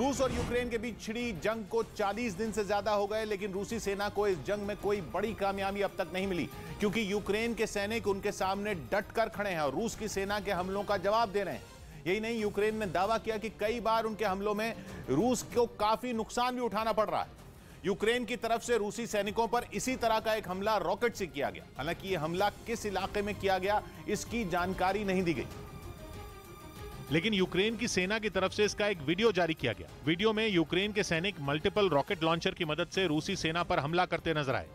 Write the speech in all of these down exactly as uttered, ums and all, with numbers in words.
रूस और यूक्रेन के बीच छिड़ी जंग को चालीस दिन से ज्यादा हो गए, लेकिन रूसी सेना को इस जंग में कोई बड़ी कामयाबी अब तक नहीं मिली, क्योंकि यूक्रेन के सैनिक उनके सामने डटकर खड़े हैं और रूस की सेना के हमलों का जवाब दे रहे हैं। यही नहीं, यूक्रेन ने दावा किया कि कई बार उनके हमलों में रूस को काफी नुकसान भी उठाना पड़ रहा है। यूक्रेन की तरफ से रूसी सैनिकों पर इसी तरह का एक हमला रॉकेट से किया गया। हालांकि यह हमला किस इलाके में किया गया इसकी जानकारी नहीं दी गई, लेकिन यूक्रेन की सेना की तरफ से इसका एक वीडियो जारी किया गया। वीडियो में यूक्रेन के सैनिक मल्टीपल रॉकेट लॉन्चर की मदद से रूसी सेना पर हमला करते नजर आए।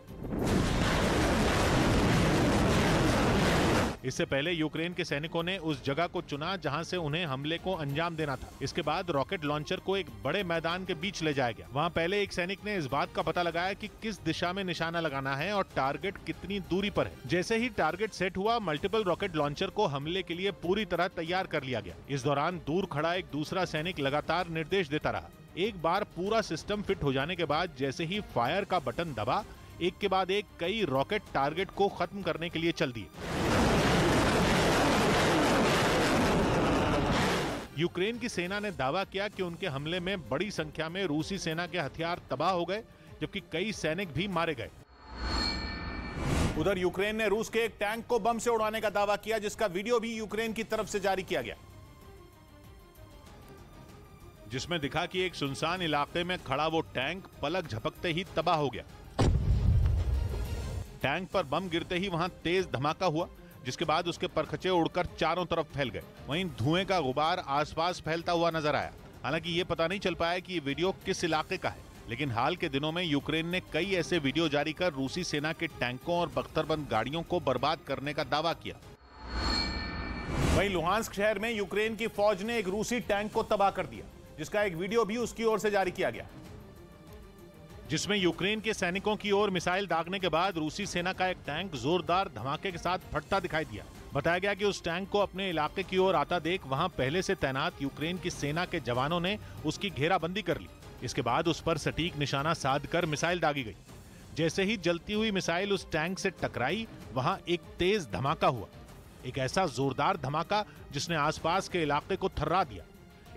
इससे पहले यूक्रेन के सैनिकों ने उस जगह को चुना जहां से उन्हें हमले को अंजाम देना था। इसके बाद रॉकेट लॉन्चर को एक बड़े मैदान के बीच ले जाया गया। वहां पहले एक सैनिक ने इस बात का पता लगाया कि किस दिशा में निशाना लगाना है और टारगेट कितनी दूरी पर है। जैसे ही टारगेट सेट हुआ, मल्टीपल रॉकेट लॉन्चर को हमले के लिए पूरी तरह तैयार कर लिया गया। इस दौरान दूर खड़ा एक दूसरा सैनिक लगातार निर्देश देता रहा। एक बार पूरा सिस्टम फिट हो जाने के बाद जैसे ही फायर का बटन दबा, एक के बाद एक कई रॉकेट टारगेट को खत्म करने के लिए चल दिए। यूक्रेन की सेना ने दावा किया कि उनके हमले में बड़ी संख्या में रूसी सेना के हथियार तबाह हो गए, जबकि कई सैनिक भी मारे गए। उधर यूक्रेन ने रूस के एक टैंक को बम से उड़ाने का दावा किया, जिसका वीडियो भी यूक्रेन की तरफ से जारी किया गया, जिसमें दिखा कि एक सुनसान इलाके में खड़ा वो टैंक पलक झपकते ही तबाह हो गया। टैंक पर बम गिरते ही वहां तेज धमाका हुआ, जिसके बाद उसके परखचे उड़कर चारों तरफ फैल गए। वहीं धुएं का गुबार आसपास फैलता हुआ नजर आया। हालांकि ये पता नहीं चल पाया कि ये वीडियो किस इलाके का है, लेकिन हाल के दिनों में यूक्रेन ने कई ऐसे वीडियो जारी कर रूसी सेना के टैंकों और बख्तरबंद गाड़ियों को बर्बाद करने का दावा किया। वहीं लुहांस्क शहर में यूक्रेन की फौज ने एक रूसी टैंक को तबाह कर दिया, जिसका एक वीडियो भी उसकी ओर से जारी किया गया, जिसमें यूक्रेन के सैनिकों की ओर मिसाइल दागने के बाद रूसी सेना का एक टैंक जोरदार धमाके के साथ फटता दिखाई दिया। बताया गया कि उस टैंक को अपने इलाके की ओर आता देख वहां पहले से तैनात यूक्रेन की सेना के जवानों ने उसकी घेराबंदी कर ली। इसके बाद उस पर सटीक निशाना साधकर मिसाइल दागी गई। जैसे ही जलती हुई मिसाइल उस टैंक से टकराई, वहां एक तेज धमाका हुआ, एक ऐसा जोरदार धमाका जिसने आसपास के इलाके को थर्रा दिया।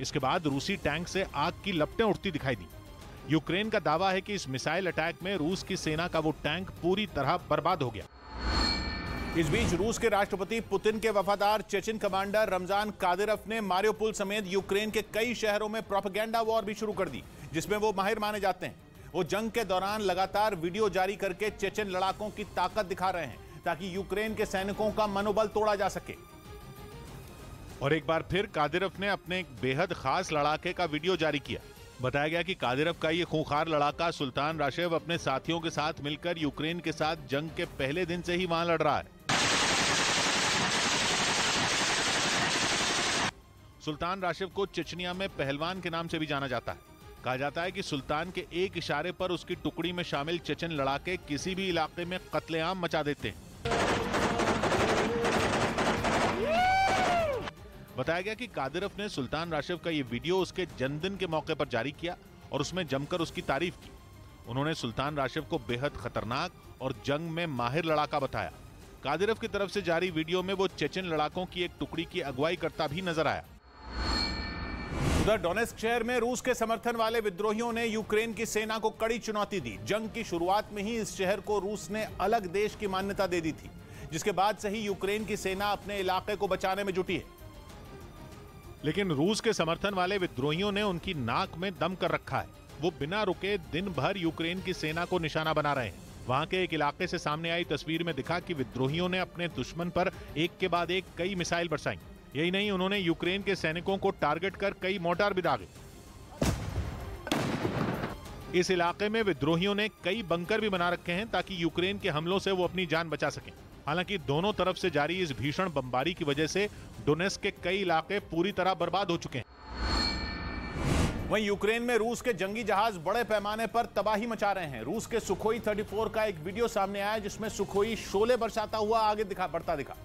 इसके बाद रूसी टैंक से आग की लपटें उठती दिखाई दी। यूक्रेन का दावा है कि इस मिसाइल अटैक में रूस की सेना का वो टैंक पूरी तरह बर्बाद हो गया। इस बीच रूस के राष्ट्रपति पुतिन के वफादार चेचन कमांडर रमजान कादिरफ ने मारियोपुल समेत यूक्रेन के कई शहरों में प्रोपेगेंडा वॉर भी शुरू कर दी, जिसमें वो माहिर माने जाते हैं। वो जंग के दौरान लगातार वीडियो जारी करके चेचन लड़ाकों की ताकत दिखा रहे हैं, ताकि यूक्रेन के सैनिकों का मनोबल तोड़ा जा सके। और एक बार फिर कादिरफ ने अपने एक बेहद खास लड़ाके का वीडियो जारी किया। बताया गया कि कादिरफ का ये खूंखार लड़ाका सुल्तान राशिव अपने साथियों के साथ मिलकर यूक्रेन के साथ जंग के पहले दिन से ही वहां लड़ रहा है। सुल्तान राशिव को चेचनिया में पहलवान के नाम से भी जाना जाता है। कहा जाता है कि सुल्तान के एक इशारे पर उसकी टुकड़ी में शामिल चेचन लड़ाके किसी भी इलाके में कत्लेआम मचा देते हैं। बताया गया कि कादिरफ ने सुल्तान राशिव का ये वीडियो उसके जन्मदिन के मौके पर जारी किया और उसमें जमकर उसकी तारीफ की। उन्होंने सुल्तान राशिव को बेहद खतरनाक और जंग में माहिर लड़ाका बताया। कादिरफ की तरफ से जारी वीडियो में वो चेचन लड़ाकों की एक टुकड़ी की अगुवाई करता भी नजर आया। उधर डोनेस्क शहर में रूस के समर्थन वाले विद्रोहियों ने यूक्रेन की सेना को कड़ी चुनौती दी। जंग की शुरुआत में ही इस शहर को रूस ने अलग देश की मान्यता दे दी थी, जिसके बाद से ही यूक्रेन की सेना अपने इलाके को बचाने में जुटी है। लेकिन रूस के समर्थन वाले विद्रोहियों ने उनकी नाक में दम कर रखा है। वो बिना रुके दिन भर यूक्रेन की सेना को निशाना बना रहे हैं। वहां के एक इलाके से सामने आई तस्वीर में दिखा कि विद्रोहियों ने अपने दुश्मन पर एक के बाद एक कई मिसाइल बरसाई। यही नहीं, उन्होंने यूक्रेन के सैनिकों को टारगेट कर कई मोर्टार भी दागे। इस इलाके में विद्रोहियों ने कई बंकर भी बना रखे हैं, ताकि यूक्रेन के हमलों से वो अपनी जान बचा सकें। हालांकि दोनों तरफ से जारी इस भीषण बमबारी की वजह से डोनेस्क के कई इलाके पूरी तरह बर्बाद हो चुके हैं। वहीं यूक्रेन में रूस के जंगी जहाज बड़े पैमाने पर तबाही मचा रहे हैं। रूस के सुखोई चौंतीस का एक वीडियो सामने आया, जिसमें सुखोई शोले बरसाता हुआ आगे दिखा बढ़ता दिखा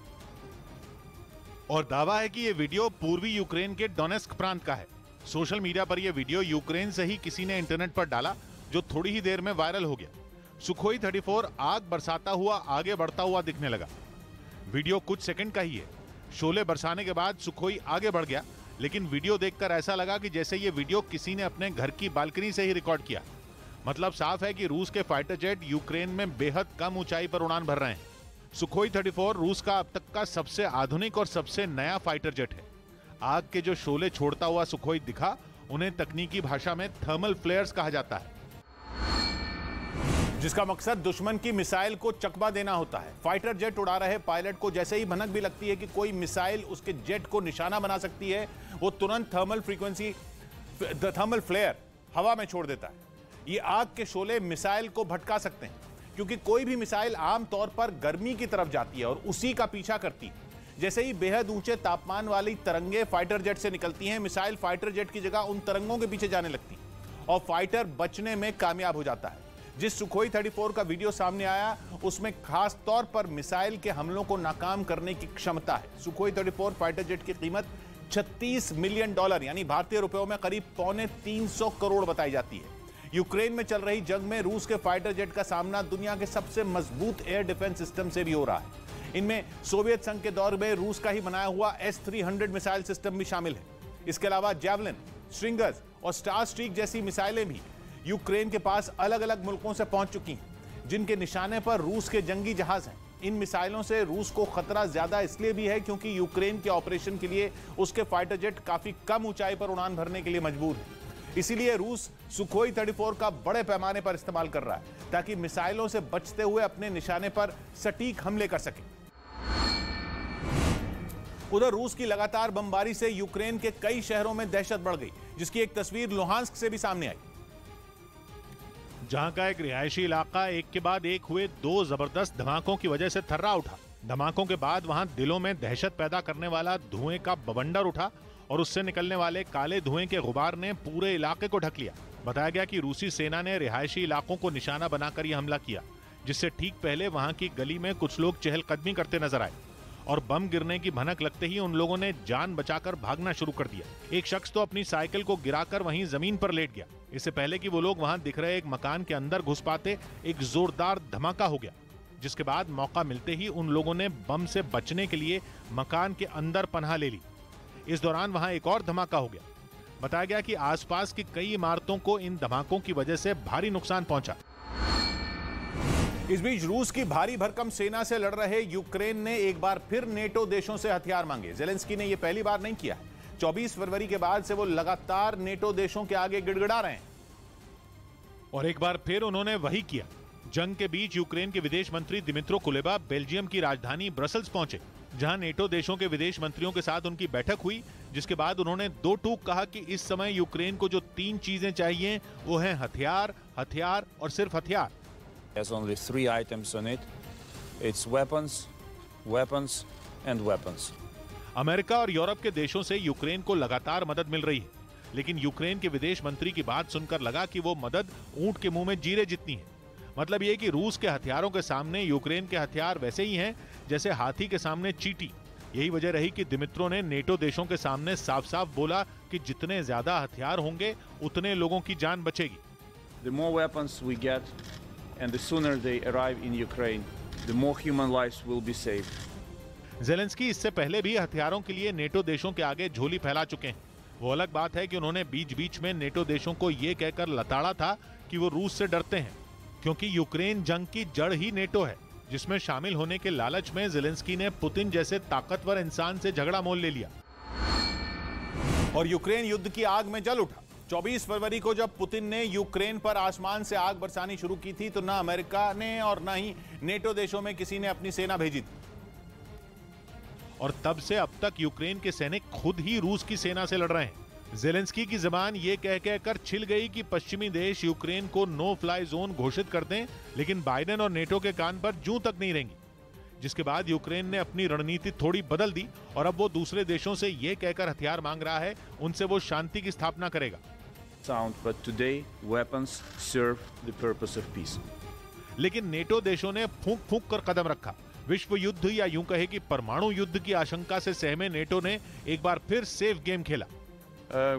और दावा है कि यह वीडियो पूर्वी यूक्रेन के डोनेस्क प्रांत का है। सोशल मीडिया पर यह वीडियो यूक्रेन से ही किसी ने इंटरनेट पर डाला, जो थोड़ी ही देर में वायरल हो गया। सुखोई चौंतीस आग बरसाता हुआ आगे बढ़ता हुआ दिखने लगा। वीडियो कुछ सेकंड का ही है। शोले बरसाने के बाद सुखोई आगे बढ़ गया, लेकिन वीडियो देखकर ऐसा लगा कि जैसे ये वीडियो किसी ने अपने घर की बालकनी से ही रिकॉर्ड किया। मतलब साफ है कि रूस के फाइटर जेट यूक्रेन में बेहद कम ऊंचाई पर उड़ान भर रहे हैं। सुखोई चौंतीस रूस का अब तक का सबसे आधुनिक और सबसे नया फाइटर जेट है। आग के जो शोले छोड़ता हुआ सुखोई दिखा, उन्हें तकनीकी भाषा में थर्मल फ्लेयर्स कहा जाता है, जिसका मकसद दुश्मन की मिसाइल को चकवा देना होता है। फाइटर जेट उड़ा रहे पायलट को जैसे ही भनक भी लगती है कि कोई मिसाइल उसके जेट को निशाना बना सकती है, वो तुरंत थर्मल फ्रीक्वेंसी थर्मल फ्लेयर हवा में छोड़ देता है। ये आग के शोले मिसाइल को भटका सकते हैं, क्योंकि कोई भी मिसाइल आमतौर पर गर्मी की तरफ जाती है और उसी का पीछा करती है। जैसे ही बेहद ऊंचे तापमान वाली तरंगे फाइटर जेट से निकलती हैं, मिसाइल फाइटर जेट की जगह उन तरंगों के पीछे जाने लगती है और फाइटर बचने में कामयाब हो जाता है। जिस सुखोई चौंतीस का वीडियो सामने आया, उसमें खास तौर पर मिसाइल के हमलों को नाकाम करने की क्षमता है। सुखोई चौंतीस फाइटर जेट की कीमत छत्तीस मिलियन डॉलर यानी भारतीय रुपयों में करीब पौने तीन सौ करोड़ बताई जाती है। यूक्रेन में चल रही जंग में रूस के फाइटर जेट का सामना दुनिया के सबसे मजबूत एयर डिफेंस सिस्टम से भी हो रहा है। इनमें सोवियत संघ के दौर में रूस का ही बनाया हुआ एस तीन सौ मिसाइल सिस्टम भी शामिल है। इसके अलावा जैवलिन, स्ट्रिंगर्स और स्टार स्ट्रीक जैसी मिसाइलें भी यूक्रेन के पास अलग अलग मुल्कों से पहुंच चुकी हैं, जिनके निशाने पर रूस के जंगी जहाज हैं। इन मिसाइलों से रूस को खतरा ज्यादा इसलिए भी है क्योंकि यूक्रेन के ऑपरेशन के लिए उसके फाइटर जेट काफी कम ऊंचाई पर उड़ान भरने के लिए मजबूर है। इसीलिए रूस सुखोई चौंतीस का बड़े पैमाने पर इस्तेमाल कर रहा है, ताकि मिसाइलों से बचते हुए अपने निशाने पर सटीक हमले कर सके। उधर रूस की लगातार बमबारी से यूक्रेन के कई शहरों में दहशत बढ़ गई, जिसकी एक तस्वीर लुहांस्क से भी सामने आई, जहां का एक रिहायशी इलाका एक के बाद एक हुए दो जबरदस्त धमाकों की वजह से थर्रा उठा। धमाकों के बाद वहां दिलों में दहशत पैदा करने वाला धुएं का बवंडर उठा और उससे निकलने वाले काले धुएं के गुबार ने पूरे इलाके को ढक लिया। बताया गया कि रूसी सेना ने रिहायशी इलाकों को निशाना बनाकर यह हमला किया, जिससे ठीक पहले वहां की गली में कुछ लोग चहलकदमी करते नजर आए और बम गिरने की भनक लगते ही उन लोगों ने जान बचाकर भागना शुरू कर दिया। एक शख्स तो अपनी साइकिल को गिराकर वहीं जमीन पर लेट गया। इससे पहले कि वो लोग वहां दिख रहे एक मकान के अंदर घुस पाते, एक जोरदार धमाका हो गया, जिसके बाद मौका मिलते ही उन लोगों ने बम से बचने के लिए मकान के अंदर पनाह ले ली। इस दौरान वहां एक और धमाका हो गया। बताया गया कि आसपास की कई इमारतों को इन धमाकों की वजह से भारी नुकसान पहुंचा। इस बीच रूस की भारी भरकम सेना से लड़ रहे यूक्रेन ने एक बार फिर नेटो देशों से हथियार मांगे। जेलेंस्की ने यह पहली बार नहीं किया है। चौबीस फरवरी के बाद से वो लगातार नेटो देशों के आगे गिड़गिड़ा रहे हैं और एक बार फिर उन्होंने वही किया। जंग के बीच यूक्रेन के विदेश मंत्री दिमित्रो कुलेबा बेल्जियम की राजधानी ब्रसेल्स पहुंचे, जहां नेटो देशों के विदेश मंत्रियों के साथ उनकी बैठक हुई, जिसके बाद उन्होंने दो टूक कहा कि इस समय यूक्रेन को जो तीन चीजें चाहिए वो है हथियार, हथियार और सिर्फ हथियार। There's only three items on it. It's weapons, weapons and weapons. America और यूरोप के देशों से यूक्रेन को लगातार मदद मिल रही है, लेकिन यूक्रेन के विदेश मंत्री की बात सुनकर लगा कि वो मदद ऊंट के मुंह में जीरे जितनी है। मतलब ये कि रूस के हथियारों के सामने यूक्रेन के हथियार वैसे ही हैं जैसे हाथी के सामने चींटी। यही वजह रही कि दिमित्रो ने नेटो देशों के सामने साफ साफ बोला कि जितने ज्यादा हथियार होंगे उतने लोगों की जान बचेगी। The more weapons we get, and the sooner they arrive in Ukraine, the more human lives will be saved. Zelensky इससे पहले भी हथियारों के लिए नेटो देशों के आगे झोली फैला चुके हैं। वो अलग बात है कि उन्होंने बीच बीच में नेटो देशों को ये कहकर लताड़ा था कि वो रूस से डरते हैं, क्योंकि यूक्रेन जंग की जड़ ही नेटो है, जिसमें शामिल होने के लालच में जेलेंस्की ने पुतिन जैसे ताकतवर इंसान से झगड़ा मोल ले लिया और यूक्रेन युद्ध की आग में जल उठा। चौबीस फरवरी को जब पुतिन ने यूक्रेन पर आसमान से आग बरसानी शुरू की थी, तो ना अमेरिका ने और ना ही नेटो देशों में किसी ने अपनी सेना भेजी थी और तब से अब तक यूक्रेन के सैनिक खुद ही रूस की सेना से लड़ रहे हैं। जेलेंस्की की जबान ये कह कहकर छिल गई कि पश्चिमी देश यूक्रेन को नो फ्लाई जोन घोषित कर दें, लेकिन बाइडेन और नेटो के कान पर जूं तक नहीं रहेंगी, जिसके बाद यूक्रेन ने अपनी रणनीति थोड़ी बदल दी और अब वो दूसरे देशों से ये कहकर हथियार मांग रहा है, उनसे वो शांति की स्थापना करेगा। Sound, but today weapons serve the purpose of peace. लेकिन नेटो देशों ने फूंक फूंक कर कदम रखा। विश्व युद्ध या यूं कहे कि परमाणु युद्ध की आशंका से सहमे नेटो ने एक बार फिर सेफ गेम खेला।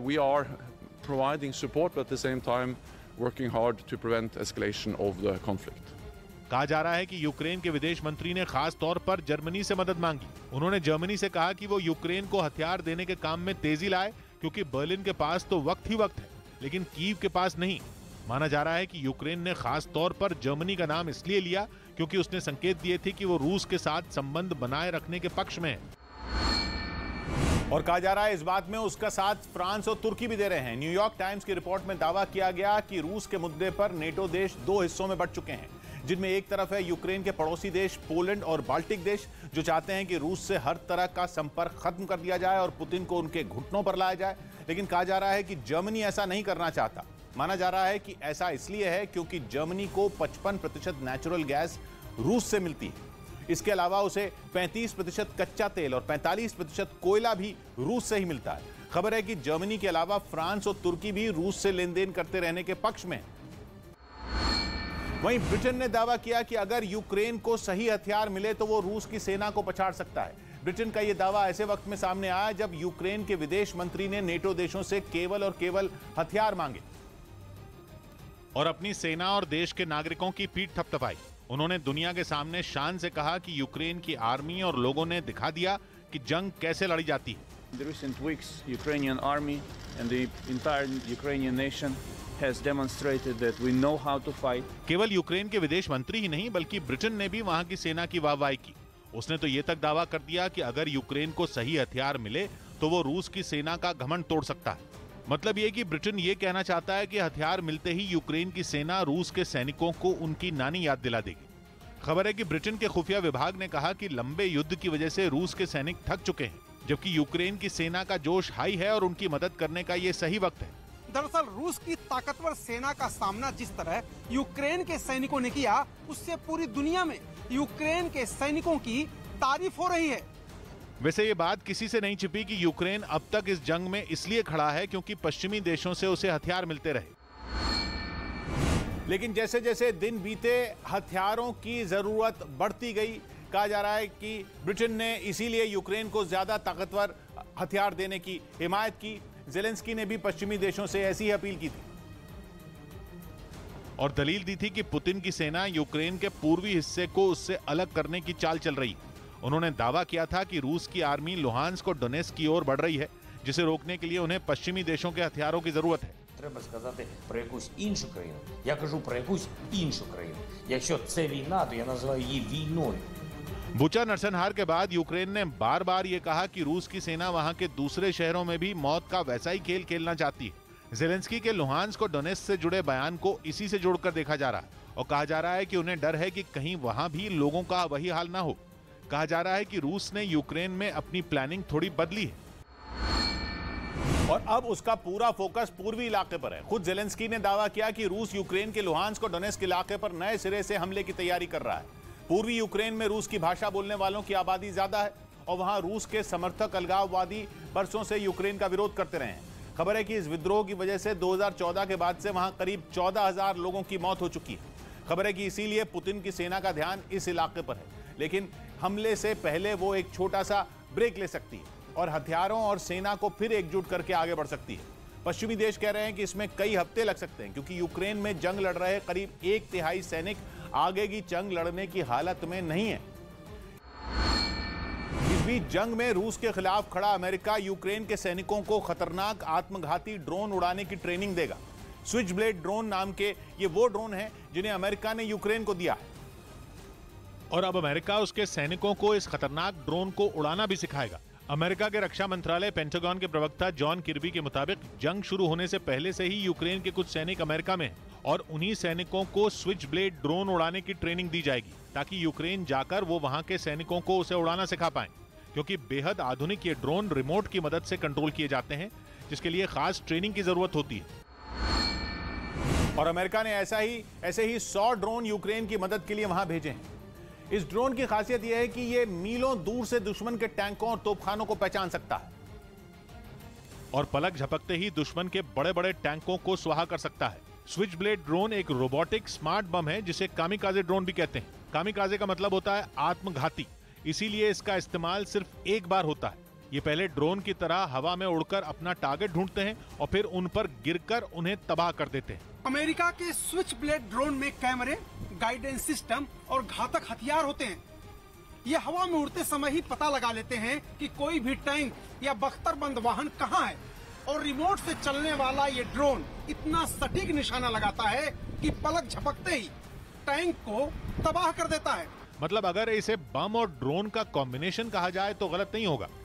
We are providing support but at the same time working hard to prevent escalation of the conflict. कहा जा रहा है कि यूक्रेन के विदेश मंत्री ने खास तौर पर जर्मनी से मदद मांगी। उन्होंने जर्मनी से कहा कि वो यूक्रेन को हथियार देने के काम में तेजी लाए, क्योंकि बर्लिन के पास तो वक्त ही वक्त है, लेकिन कीव के पास नहीं। माना जा रहा है कि यूक्रेन ने खास तौर पर जर्मनी का नाम इसलिए लिया क्योंकि उसने संकेत दिए थे कि वो रूस के साथ संबंध बनाए रखने के पक्ष में है। और कहा जा रहा है इस बात में उसका साथ फ्रांस और तुर्की भी दे रहे हैं। न्यूयॉर्क टाइम्स की रिपोर्ट में दावा किया गया कि रूस के मुद्दे पर नेटो देश दो हिस्सों में बंट चुके हैं, जिनमें एक तरफ है यूक्रेन के पड़ोसी देश पोलैंड और बाल्टिक देश, जो चाहते हैं कि रूस से हर तरह का संपर्क खत्म कर दिया जाए और पुतिन को उनके घुटनों पर लाया जाए। लेकिन कहा जा रहा है कि जर्मनी ऐसा नहीं करना चाहता। माना जा रहा है कि ऐसा इसलिए है क्योंकि जर्मनी को पचपन प्रतिशत नेचुरल गैस रूस से मिलती है। इसके अलावा उसे पैंतीस प्रतिशत कच्चा तेल और पैंतालीस प्रतिशत कोयला भी रूस से ही मिलता है। खबर है कि जर्मनी के अलावा फ्रांस और तुर्की भी रूस से लेनदेन करते रहने के पक्ष में। वहीं ब्रिटेन ने दावा किया कि अगर यूक्रेन को सही हथियार मिले तो वो रूस की सेना को पछाड़ सकता है। ब्रिटेन का यह दावा ऐसे वक्त में सामने आया जब यूक्रेन के विदेश मंत्री ने नेटो देशों से केवल और केवल हथियार मांगे और अपनी सेना और देश के नागरिकों की पीठ थपथपाई। उन्होंने दुनिया के सामने शान से कहा कि यूक्रेन की आर्मी और लोगों ने दिखा दिया कि जंग कैसे लड़ी जाती है। In recent weeks, Ukrainian army and the entire Ukrainian nation has demonstrated that we know how to fight. केवल यूक्रेन के विदेश मंत्री ही नहीं बल्कि ब्रिटेन ने भी वहां की सेना की वाहवाही की। उसने तो ये तक दावा कर दिया कि अगर यूक्रेन को सही हथियार मिले तो वो रूस की सेना का घमंड तोड़ सकता है। मतलब ये कि ब्रिटेन ये कहना चाहता है कि हथियार मिलते ही यूक्रेन की सेना रूस के सैनिकों को उनकी नानी याद दिला देगी। खबर है कि ब्रिटेन के खुफिया विभाग ने कहा कि लंबे युद्ध की वजह से रूस के सैनिक थक चुके हैं, जबकि यूक्रेन की सेना का जोश हाई है और उनकी मदद करने का ये सही वक्त है। दरअसल रूस की ताकतवर सेना का सामना जिस तरह यूक्रेन के सैनिकों ने किया, उससे पूरी दुनिया में यूक्रेन के सैनिकों की तारीफ हो रही है। वैसे ये बात किसी से नहीं छिपी कि यूक्रेन अब तक इस जंग में इसलिए खड़ा है क्योंकि पश्चिमी देशों से उसे हथियार मिलते रहे। लेकिन जैसे जैसे दिन बीते हथियारों की जरूरत बढ़ती गई। कहा जा रहा है कि ब्रिटेन ने इसीलिए यूक्रेन को ज्यादा ताकतवर हथियार देने की हिमायत की। जेलेंस्की ने भी पश्चिमी देशों से ऐसी ही अपील की थी और दलील दी थी कि पुतिन की सेना यूक्रेन के पूर्वी हिस्से को उससे अलग करने की चाल चल रही। उन्होंने दावा किया था कि रूस की आर्मी लुहांस्क और डोनेस्क की ओर बढ़ रही है, जिसे रोकने के लिए उन्हें पश्चिमी देशों के हथियारों की जरूरत है। बुचा नरसंहार के बाद यूक्रेन ने बार बार ये कहा कि रूस की सेना वहां के दूसरे शहरों में भी मौत का वैसा ही खेल खेलना चाहती है। जेलेंस्की के लुहांस्क और डोनेस्क से जुड़े बयान को इसी से जोड़कर देखा जा रहा है और कहा जा रहा है कि उन्हें डर है कि कहीं वहां भी लोगों का वही हाल ना हो। कहा जा रहा है कि रूस ने यूक्रेन में अपनी प्लानिंग थोड़ी बदली है और अब उसका पूरा फोकस पूर्वी इलाके पर है। खुद जेलेंस्की ने दावा किया कि रूस यूक्रेन के लुहांस्क और डोनेस्क इलाके पर नए सिरे से हमले की तैयारी कर रहा है। पूर्वी यूक्रेन में रूस की भाषा बोलने वालों की आबादी ज्यादा है और वहां रूस के समर्थक अलगाववादी बरसों से यूक्रेन का विरोध करते रहे हैं। खबर है कि इस विद्रोह की वजह से दो हज़ार चौदह के बाद से वहां करीब चौदह हजार लोगों की मौत हो चुकी है। खबर है कि इसीलिए पुतिन की सेना का ध्यान इस इलाके पर है, लेकिन हमले से पहले वो एक छोटा सा ब्रेक ले सकती है और हथियारों और सेना को फिर एकजुट करके आगे बढ़ सकती है। पश्चिमी देश कह रहे हैं कि इसमें कई हफ्ते लग सकते हैं क्योंकि यूक्रेन में जंग लड़ रहे करीब एक तिहाई सैनिक आगे की जंग लड़ने की हालत में नहीं है। इस बीच जंग में रूस के खिलाफ खड़ा अमेरिका यूक्रेन के सैनिकों को खतरनाक आत्मघाती ड्रोन उड़ाने की ट्रेनिंग देगा। स्विचब्लेड ड्रोन नाम के ये वो ड्रोन है जिन्हें अमेरिका ने यूक्रेन को दिया है और अब अमेरिका उसके सैनिकों को इस खतरनाक ड्रोन को उड़ाना भी सिखाएगा। अमेरिका के रक्षा मंत्रालय पेंटागॉन के प्रवक्ता जॉन किरबी के मुताबिक जंग शुरू होने से पहले से ही यूक्रेन के कुछ सैनिक अमेरिका में और उन्हीं सैनिकों को स्विच ब्लेड ड्रोन उड़ाने की ट्रेनिंग दी जाएगी ताकि यूक्रेन जाकर वो वहां के सैनिकों को उसे उड़ाना सिखा पाए, क्योंकि बेहद आधुनिक ये ड्रोन रिमोट की मदद से कंट्रोल किए जाते हैं, जिसके लिए खास ट्रेनिंग की जरूरत होती है। और अमेरिका ने ऐसा ही ऐसे ही सौ ड्रोन यूक्रेन की मदद के लिए वहां भेजे हैं। इस ड्रोन की खासियत यह है कि यह मीलों दूर से दुश्मन के टैंकों और तोपखानों को पहचान सकता है और पलक झपकते ही दुश्मन के बड़े बड़े टैंकों को स्वाहा कर सकता है। स्विच ब्लेड ड्रोन एक रोबोटिक स्मार्ट बम है जिसे कामिकाजे ड्रोन भी कहते हैं। कामिकाजे का मतलब होता है आत्मघाती, इसीलिए इसका इस्तेमाल सिर्फ एक बार होता है। ये पहले ड्रोन की तरह हवा में उड़कर अपना टारगेट ढूंढते हैं और फिर उन पर गिरकर उन्हें तबाह कर देते हैं। अमेरिका के स्विच ब्लेड ड्रोन में कैमरे गाइडेंस सिस्टम और घातक हथियार होते हैं। ये हवा में उड़ते समय ही पता लगा लेते हैं कि कोई भी टैंक या बख्तरबंद वाहन कहाँ है, और रिमोट से चलने वाला ये ड्रोन इतना सटीक निशाना लगाता है कि पलक झपकते ही टैंक को तबाह कर देता है। मतलब अगर इसे बम और ड्रोन का कॉम्बिनेशन कहा जाए तो गलत नहीं होगा।